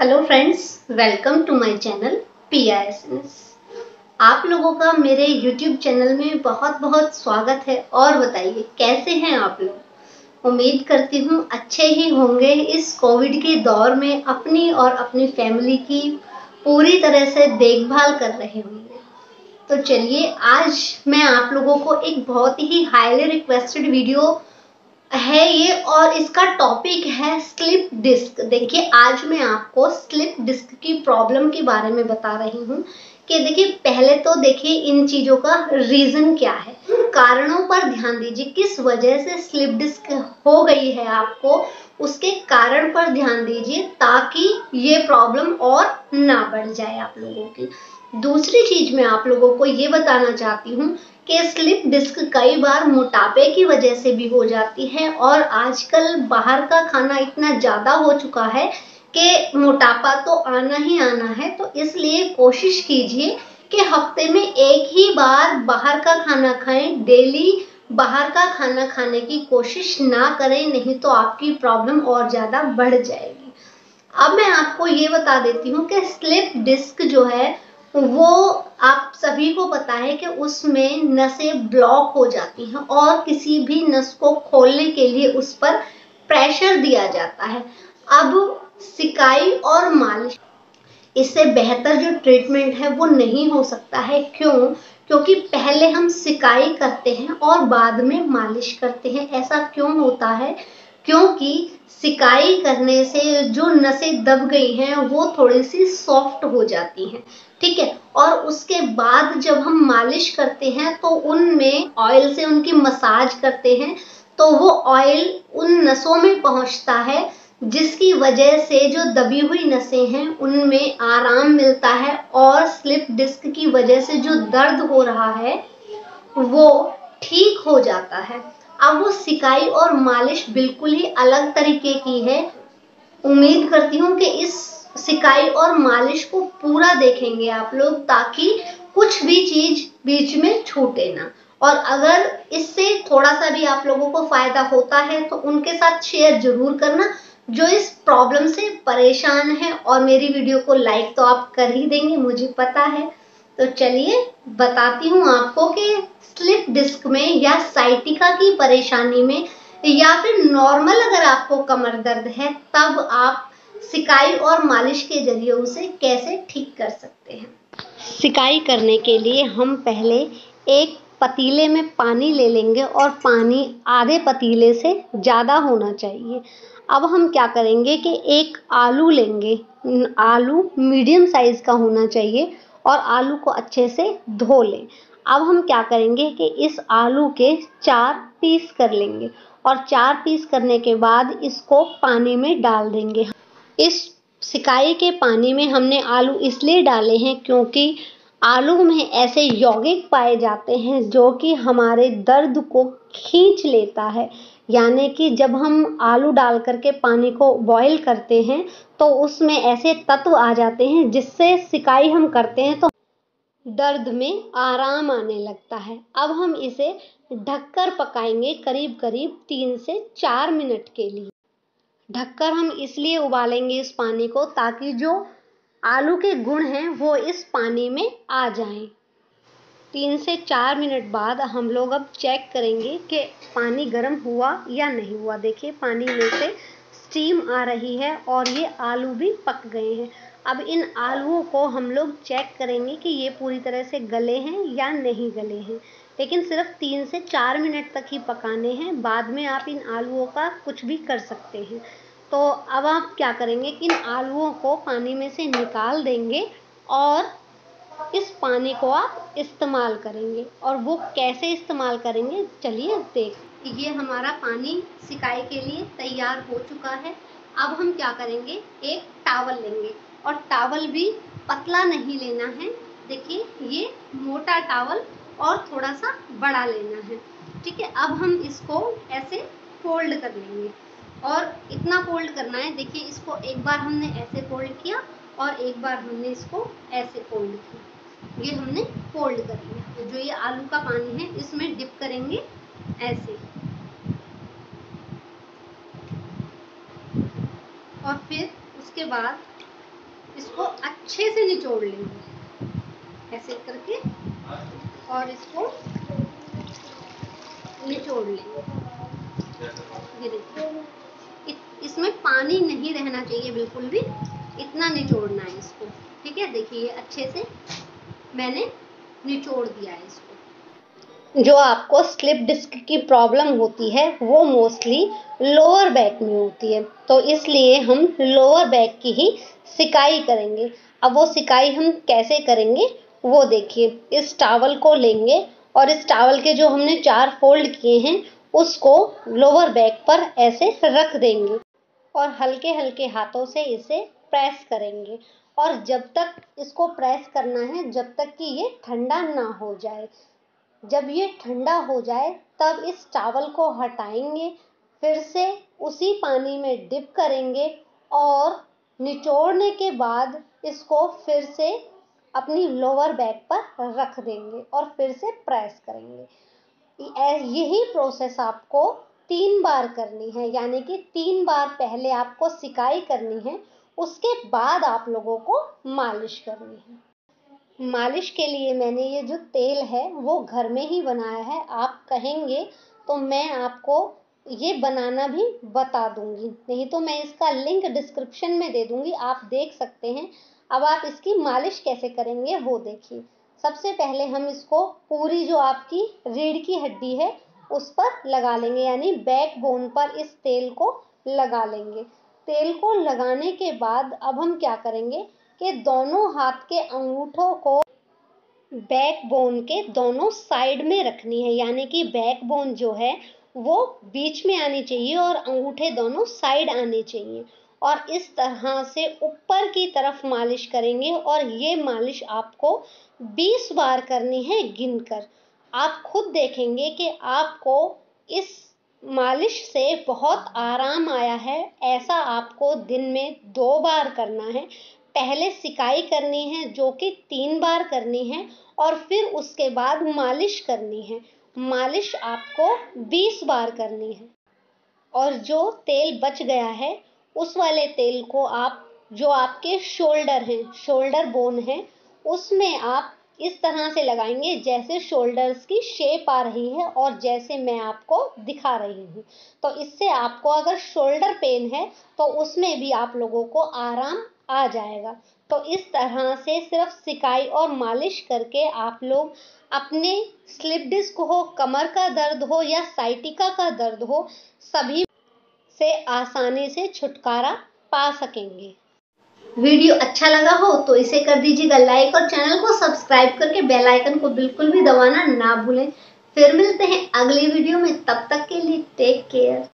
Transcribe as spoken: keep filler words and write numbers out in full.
Hello friends, welcome to my channel Piya essence. आप लोगों का मेरे यूट्यूब चैनल में बहुत बहुत स्वागत है। और बताइए कैसे हैं आप लोग। उम्मीद करती हूँ अच्छे ही होंगे। इस कोविड के दौर में अपनी और अपनी फैमिली की पूरी तरह से देखभाल कर रहे होंगे। तो चलिए, आज मैं आप लोगों को एक बहुत ही हाईली रिक्वेस्टेड वीडियो है ये, और इसका टॉपिक है स्लिप डिस्क। देखिए, आज मैं आपको स्लिप डिस्क की प्रॉब्लम के बारे में बता रही हूँ कि देखिए, पहले तो देखिए इन चीज़ों का रीज़न क्या है, कारणों पर ध्यान दीजिए। किस वजह से स्लिप डिस्क हो गई है आपको, उसके कारण पर ध्यान दीजिए ताकि ये प्रॉब्लम और ना बढ़ जाए आप लोगों की। दूसरी चीज़ मैं आप लोगों को ये बताना चाहती हूँ कि स्लिप डिस्क कई बार मोटापे की वजह से भी हो जाती है, और आजकल बाहर का खाना इतना ज़्यादा हो चुका है कि मोटापा तो आना ही आना है। तो इसलिए कोशिश कीजिए कि हफ्ते में एक ही बार बाहर का खाना खाएं। डेली बाहर का खाना खाने की कोशिश ना करें, नहीं तो आपकी प्रॉब्लम और ज़्यादा बढ़ जाएगी। अब मैं आपको ये बता देती हूँ कि स्लिप डिस्क जो है वो आप सभी को पता है कि उसमें नसें ब्लॉक हो जाती हैं, और किसी भी नस को खोलने के लिए उस पर प्रेशर दिया जाता है। अब सिकाई और मालिश, इससे बेहतर जो ट्रीटमेंट है वो नहीं हो सकता है। क्यों? क्योंकि पहले हम सिकाई करते हैं और बाद में मालिश करते हैं। ऐसा क्यों होता है? क्योंकि सिकाई करने से जो नसें दब गई हैं वो थोड़ी सी सॉफ्ट हो जाती हैं, ठीक है। और उसके बाद जब हम मालिश करते हैं तो उनमें ऑयल से उनकी मसाज करते हैं, तो वो ऑयल उन नसों में पहुंचता है, जिसकी वजह से जो दबी हुई नसें हैं उनमें आराम मिलता है, और स्लिप डिस्क की वजह से जो दर्द हो रहा है वो ठीक हो जाता है। अब वो सिकाई और मालिश बिल्कुल ही अलग तरीके की है। उम्मीद करती हूँ कि इस सिकाई और मालिश को पूरा देखेंगे आप लोग, ताकि कुछ भी चीज़ बीच में छूटे ना। और अगर इससे थोड़ा सा भी आप लोगों को फायदा होता है तो उनके साथ शेयर जरूर करना जो इस प्रॉब्लम से परेशान है, और मेरी वीडियो को लाइक तो आप कर ही देंगे, मुझे पता है। तो चलिए बताती हूँ आपको कि स्लिप डिस्क में या साइटिका की परेशानी में, या फिर नॉर्मल अगर आपको कमर दर्द है, तब आप सिकाई और मालिश के जरिए उसे कैसे ठीक कर सकते हैं। सिकाई करने के लिए हम पहले एक पतीले में पानी ले लेंगे, और पानी आधे पतीले से ज़्यादा होना चाहिए। अब हम क्या करेंगे कि एक आलू लेंगे, आलू मीडियम साइज़ का होना चाहिए, और आलू को अच्छे से धो लें। अब हम क्या करेंगे कि इस आलू के चार पीस कर लेंगे, और चार पीस करने के बाद इसको पानी में डाल देंगे। इस सिकाई के पानी में हमने आलू इसलिए डाले हैं क्योंकि आलू में ऐसे यौगिक पाए जाते हैं जो कि हमारे दर्द को खींच लेता है। यानी कि जब हम आलू डाल करके पानी को बॉईल करते हैं तो उसमें ऐसे तत्व आ जाते हैं जिससे सिकाई हम करते हैं तो दर्द में आराम आने लगता है। अब हम इसे ढककर पकाएंगे करीब करीब तीन से चार मिनट के लिए। ढककर हम इसलिए उबालेंगे इस पानी को ताकि जो आलू के गुण हैं वो इस पानी में आ जाएं। तीन से चार मिनट बाद हम लोग अब चेक करेंगे कि पानी गर्म हुआ या नहीं हुआ। देखिए, पानी में से स्टीम आ रही है और ये आलू भी पक गए हैं। अब इन आलूओं को हम लोग चेक करेंगे कि ये पूरी तरह से गले हैं या नहीं गले हैं, लेकिन सिर्फ तीन से चार मिनट तक ही पकाने हैं। बाद में आप इन आलूओं का कुछ भी कर सकते हैं। तो अब आप क्या करेंगे कि इन आलूओं को पानी में से निकाल देंगे, और इस पानी को आप इस्तेमाल करेंगे। और वो कैसे इस्तेमाल करेंगे, चलिए देख। ये हमारा पानी सिकाई के लिए तैयार हो चुका है। अब हम क्या करेंगे, एक टॉवल लेंगे, और टॉवल भी पतला नहीं लेना है। देखिए, ये मोटा टॉवल और थोड़ा सा बड़ा लेना है, ठीक है। अब हम इसको ऐसे फोल्ड कर लेंगे, और इतना फोल्ड करना है। देखिए, इसको एक बार हमने ऐसे फोल्ड किया, और एक बार हमने इसको ऐसे फोल्ड किया। ये हमने फोल्ड कर लिया। जो ये आलू का पानी है इसमें डिप करेंगे ऐसे, और फिर उसके बाद इसको अच्छे से निचोड़ लेंगे ऐसे करके और इसको निचोड़ लेंगे। देखिए इसमें पानी नहीं रहना चाहिए बिल्कुल भी, इतना निचोड़ना है इसको, ठीक है। देखिए ये अच्छे से मैंने निचोड़ दिया है इसको। जो आपको स्लिप डिस्क की प्रॉब्लम होती है वो मोस्टली लोअर बैक में होती है, तो इसलिए हम लोअर बैक की ही सिकाई करेंगे। अब वो सिकाई हम कैसे करेंगे वो देखिए। इस टॉवल को लेंगे और इस टॉवल के जो हमने चार फोल्ड किए हैं उसको लोअर बैक पर ऐसे रख देंगे और हल्के हल्के हाथों से इसे प्रेस करेंगे। और जब तक इसको प्रेस करना है जब तक कि ये ठंडा ना हो जाए। जब ये ठंडा हो जाए तब इस टॉवल को हटाएंगे, फिर से उसी पानी में डिप करेंगे और निचोड़ने के बाद इसको फिर से अपनी लोअर बैक पर रख देंगे और फिर से प्रेस करेंगे। यही प्रोसेस आपको तीन बार करनी है, यानी कि तीन बार पहले आपको सिकाई करनी है, उसके बाद आप लोगों को मालिश करनी है। मालिश के लिए मैंने ये जो तेल है वो घर में ही बनाया है, आप कहेंगे तो मैं आपको ये बनाना भी बता दूंगी, नहीं तो मैं इसका लिंक डिस्क्रिप्शन में दे दूंगी, आप देख सकते हैं। अब आप इसकी मालिश कैसे करेंगे वो देखिए। सबसे पहले हम इसको पूरी जो आपकी रीढ़ की हड्डी है उस पर लगा लेंगे, यानी बैक बोन पर इस तेल को लगा लेंगे। तेल को लगाने के बाद अब हम क्या करेंगे कि दोनों हाथ के अंगूठों को बैक बोन के दोनों साइड में रखनी है, यानी कि बैक बोन जो है वो बीच में आनी चाहिए और अंगूठे दोनों साइड आने चाहिए। और इस तरह से ऊपर की तरफ मालिश करेंगे और ये मालिश आपको बीस बार करनी है गिनकर। आप खुद देखेंगे कि आपको इस मालिश से बहुत आराम आया है। ऐसा आपको दिन में दो बार करना है, पहले सिकाई करनी है जो कि तीन बार करनी है और फिर उसके बाद मालिश करनी है। मालिश आपको बीस बार करनी है और जो तेल बच गया है उस वाले तेल को आप जो आपके शोल्डर हैं, शोल्डर बोन है, उसमें आप इस तरह से लगाएंगे जैसे शोल्डर्स की शेप आ रही है और जैसे मैं आपको दिखा रही हूँ। तो इससे आपको अगर शोल्डर पेन है तो उसमें भी आप लोगों को आराम आ जाएगा। तो इस तरह से सिर्फ सिकाई और मालिश करके आप लोग अपने स्लिप डिस्क हो, कमर का दर्द हो या साइटिका का दर्द हो, सभी से आसानी से छुटकारा पा सकेंगे। वीडियो अच्छा लगा हो तो इसे कर दीजिएगा लाइक और चैनल को सब्सक्राइब करके बेल आइकन को बिल्कुल भी दबाना ना भूलें। फिर मिलते हैं अगली वीडियो में, तब तक के लिए टेक केयर।